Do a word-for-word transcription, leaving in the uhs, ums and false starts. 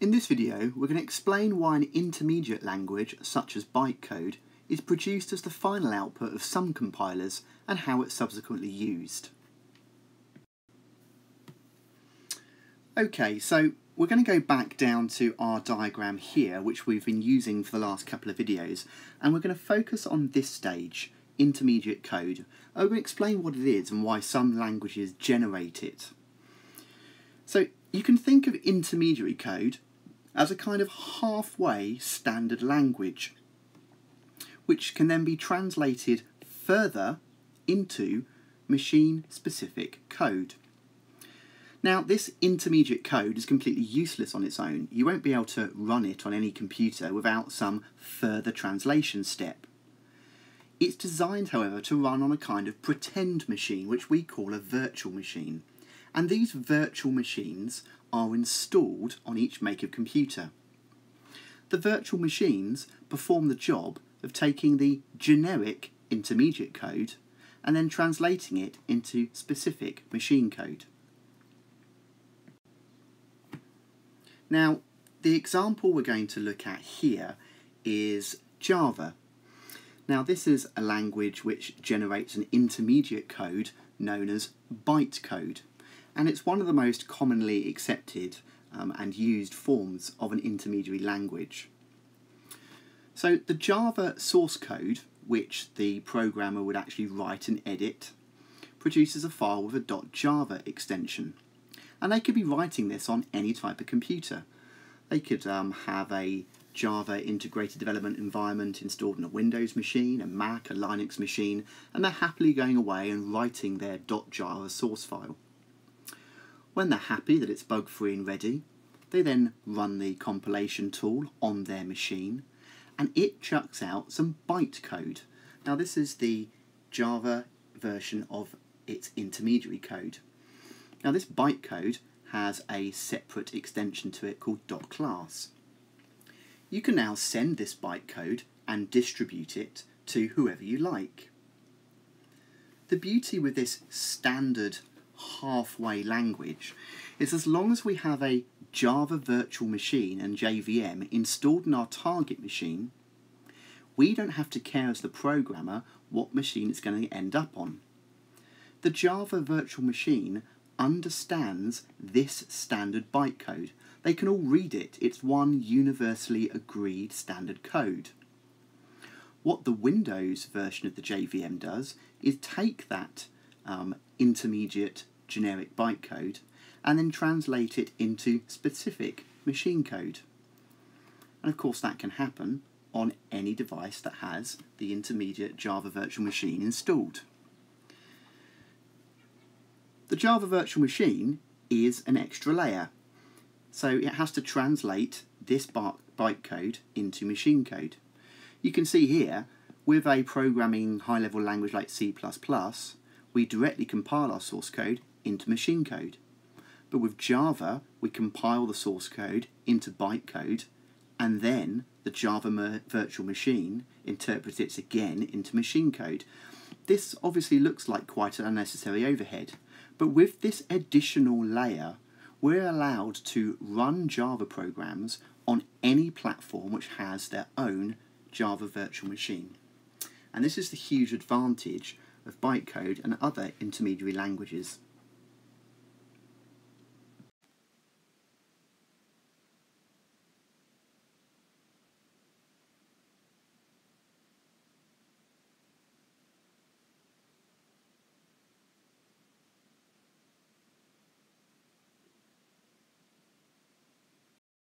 In this video, we're going to explain why an intermediate language, such as bytecode, is produced as the final output of some compilers and how it's subsequently used. Okay, so we're going to go back down to our diagram here, which we've been using for the last couple of videos, and we're going to focus on this stage, intermediate code. I'm going to explain what it is and why some languages generate it. So you can think of intermediary code as a kind of halfway standard language, which can then be translated further into machine-specific code. Now, this intermediate code is completely useless on its own. You won't be able to run it on any computer without some further translation step. It's designed, however, to run on a kind of pretend machine, which we call a virtual machine. And these virtual machines are installed on each maker computer. The virtual machines perform the job of taking the generic intermediate code and then translating it into specific machine code. Now, the example we're going to look at here is Java. Now, this is a language which generates an intermediate code known as bytecode, and it's one of the most commonly accepted um, and used forms of an intermediary language. So the Java source code, which the programmer would actually write and edit, produces a file with a .java extension. And they could be writing this on any type of computer. They could um, have a Java integrated development environment installed on a Windows machine, a Mac, a Linux machine, and they're happily going away and writing their .java source file. When they're happy that it's bug-free and ready, they then run the compilation tool on their machine, and it chucks out some bytecode. Now, this is the Java version of its intermediary code. Now, this bytecode has a separate extension to it called .class. You can now send this bytecode and distribute it to whoever you like. The beauty with this standard halfway language is as long as we have a Java virtual machine and J V M installed in our target machine, we don't have to care as the programmer what machine it's going to end up on. The Java virtual machine understands this standard bytecode. They can all read it. It's one universally agreed standard code. What the Windows version of the J V M does is take that um, intermediate generic bytecode and then translate it into specific machine code. And of course that can happen on any device that has the intermediate Java virtual machine installed. The Java virtual machine is an extra layer, so it has to translate this bytecode into machine code. You can see here, with a programming high-level language like C plus plus, we directly compile our source code into machine code. But with Java, we compile the source code into bytecode, and then the Java virtual machine interprets it again into machine code. This obviously looks like quite an unnecessary overhead. But with this additional layer, we're allowed to run Java programs on any platform which has their own Java virtual machine. And this is the huge advantage of bytecode and other intermediary languages.